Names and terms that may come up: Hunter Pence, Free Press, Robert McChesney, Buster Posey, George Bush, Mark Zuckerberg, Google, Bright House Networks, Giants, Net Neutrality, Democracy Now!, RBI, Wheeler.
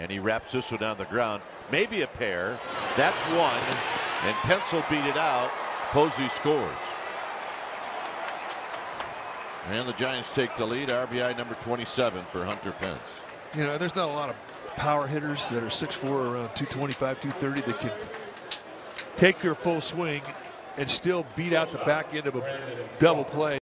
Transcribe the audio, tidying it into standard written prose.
And he wraps this one on the ground. Maybe a pair. That's one. And Pence will beat it out. Posey scores. And the Giants take the lead. RBI number 27 for Hunter Pence. You know, there's not a lot of power hitters that are 6'4", around 225, 230, that can take their full swing and still beat out the back end of a double play.